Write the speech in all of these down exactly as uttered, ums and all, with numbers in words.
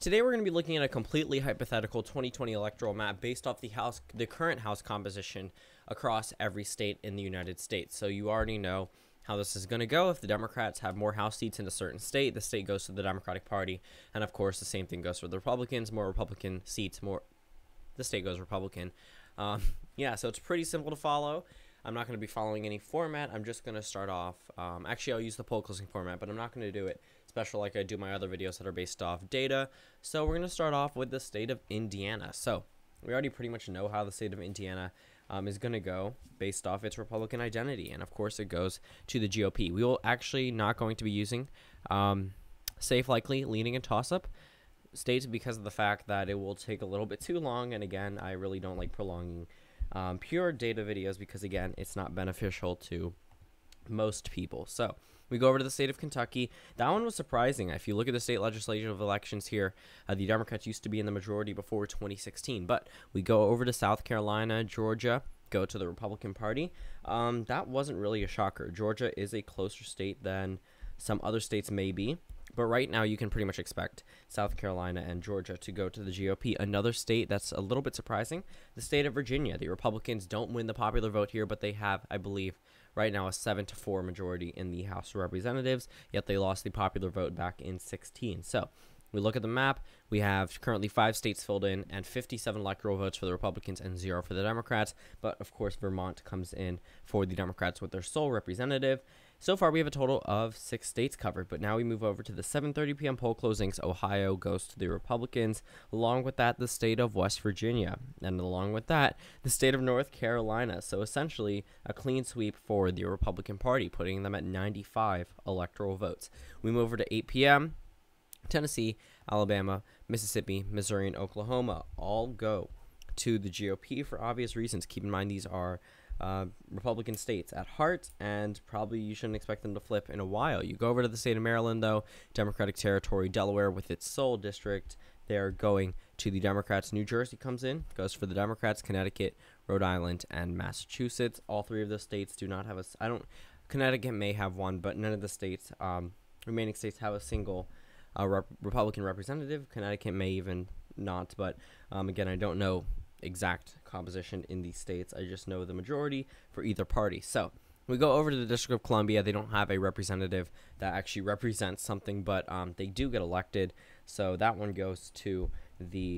Today we're going to be looking at a completely hypothetical twenty twenty electoral map based off the house, the current House composition across every state in the United States. So you already know how this is going to go. If the Democrats have more House seats in a certain state, the state goes to the Democratic Party, and of course the same thing goes for the Republicans. More Republican seats, more the state goes Republican. Um, yeah, so it's pretty simple to follow. I'm not going to be following any format. I'm just going to start off. Um, actually, I'll use the poll closing format, but I'm not going to do it special like I do my other videos that are based off data. So we're going to start off with the state of Indiana. So we already pretty much know how the state of Indiana um, is going to go based off its Republican identity. And of course, it goes to the G O P. We will actually not going to be using um, safe, likely, leaning, and toss-up states because of the fact that it will take a little bit too long. And again, I really don't like prolonging Um, pure data videos because, again, it's not beneficial to most people. So we go over to the state of Kentucky. That one was surprising. If you look at the state legislative elections here, uh, the Democrats used to be in the majority before twenty sixteen. But we go over to South Carolina, Georgia, go to the Republican Party. Um, that wasn't really a shocker. Georgia is a closer state than some other states may be. But right now, you can pretty much expect South Carolina and Georgia to go to the G O P. Another state that's a little bit surprising, the state of Virginia. The Republicans don't win the popular vote here, but they have, I believe, right now a seven to four majority in the House of Representatives, yet they lost the popular vote back in sixteen. So we look at the map. We have currently five states filled in and fifty-seven electoral votes for the Republicans and zero for the Democrats. But, of course, Vermont comes in for the Democrats with their sole representative. So far, we have a total of six states covered, but now we move over to the seven thirty p m poll closings. Ohio goes to the Republicans. Along with that, the state of West Virginia. And along with that, the state of North Carolina. So essentially, a clean sweep for the Republican Party, putting them at ninety-five electoral votes. We move over to eight p m Tennessee, Alabama, Mississippi, Missouri, and Oklahoma all go to the G O P for obvious reasons. Keep in mind, these are Uh, Republican states at heart, and probably you shouldn't expect them to flip in a while. You go over to the state of Maryland, though, Democratic territory, Delaware with its sole district. They're going to the Democrats. New Jersey comes in, goes for the Democrats. Connecticut, Rhode Island, and Massachusetts. All three of those states do not have a, I don't, Connecticut may have one, but none of the states, um, remaining states have a single uh, rep Republican representative. Connecticut may even not, but um, again, I don't know exact composition in these states. I just know the majority for either party. So we go over to the District of Columbia. They don't have a representative that actually represents something, but um, they do get elected. So that one goes to the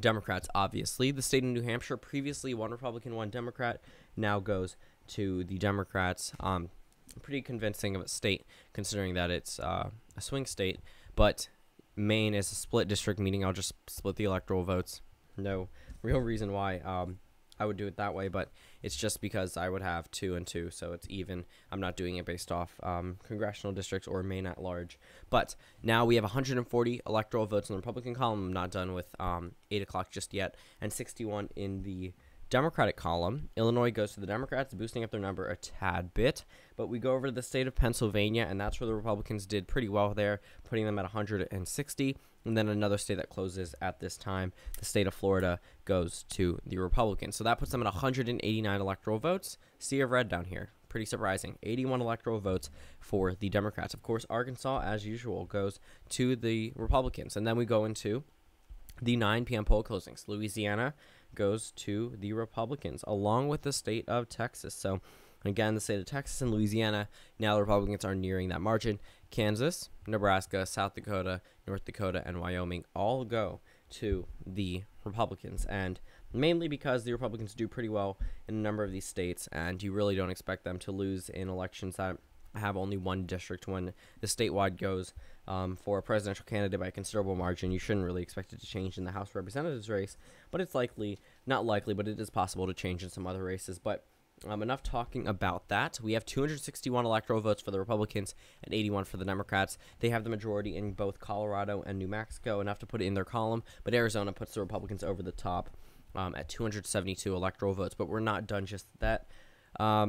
Democrats, obviously. The state of New Hampshire, previously one Republican, one Democrat, now goes to the Democrats. Um, pretty convincing of a state, considering that it's uh, a swing state. But Maine is a split district, meaning I'll just split the electoral votes. No real reason why um, I would do it that way, but it's just because I would have two and two, so it's even. I'm not doing it based off um, congressional districts or Maine at large. But now we have one hundred forty electoral votes in the Republican column. I'm not done with um, eight o'clock just yet, and sixty-one in the Democratic column. Illinois goes to the Democrats, boosting up their number a tad bit. But we go over to the state of Pennsylvania, and that's where the Republicans did pretty well there, putting them at one hundred sixty. And then another state that closes at this time, the state of Florida, goes to the Republicans. So that puts them at one hundred eighty-nine electoral votes. Sea of red down here. Pretty surprising. eighty-one electoral votes for the Democrats. Of course, Arkansas, as usual, goes to the Republicans. And then we go into the nine p m poll closings. Louisiana goes to the Republicans, along with the state of Texas. So, again, the state of Texas and Louisiana, now the Republicans are nearing that margin. Kansas, Nebraska, South Dakota, North Dakota, and Wyoming all go to the Republicans, and mainly because the Republicans do pretty well in a number of these states, and you really don't expect them to lose in elections that have only one district. When the statewide goes um, for a presidential candidate by a considerable margin, you shouldn't really expect it to change in the House of Representatives race, but it's likely, not likely, but it is possible to change in some other races. But um, enough talking about that. We have two hundred sixty-one electoral votes for the Republicans and eighty-one for the Democrats. They have the majority in both Colorado and New Mexico, enough to put it in their column, but Arizona puts the Republicans over the top um, at two hundred seventy-two electoral votes, but we're not done just that. Um,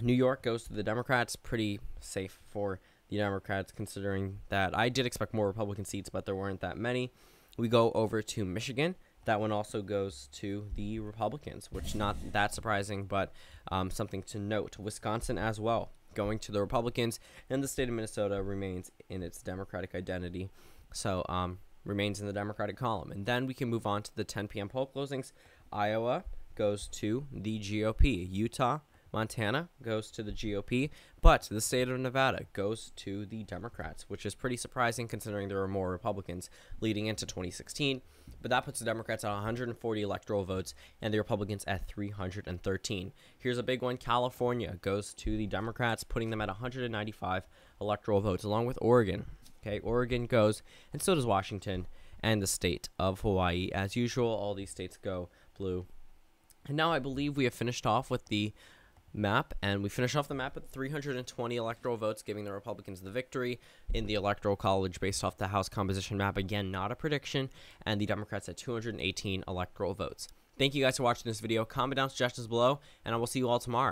New York goes to the Democrats. Pretty safe for the Democrats, considering that I did expect more Republican seats, but there weren't that many. We go over to Michigan. That one also goes to the Republicans, which not that surprising, but um, something to note. Wisconsin as well, going to the Republicans, and the state of Minnesota remains in its Democratic identity. So um, remains in the Democratic column. And then we can move on to the ten p m poll closings. Iowa goes to the G O P. Utah, Montana goes to the G O P, but the state of Nevada goes to the Democrats, which is pretty surprising considering there were more Republicans leading into twenty sixteen. But that puts the Democrats at one hundred forty electoral votes and the Republicans at three hundred thirteen. Here's a big one. California goes to the Democrats, putting them at one hundred ninety-five electoral votes, along with Oregon. Okay, Oregon goes, and so does Washington and the state of Hawaii. As usual, all these states go blue. And now I believe we have finished off with the map, and we finish off the map with three hundred twenty electoral votes, giving the Republicans the victory in the Electoral College based off the House composition map. Again, not a prediction, and the Democrats at two hundred eighteen electoral votes. Thank you guys for watching this video. Comment down suggestions below, and I will see you all tomorrow.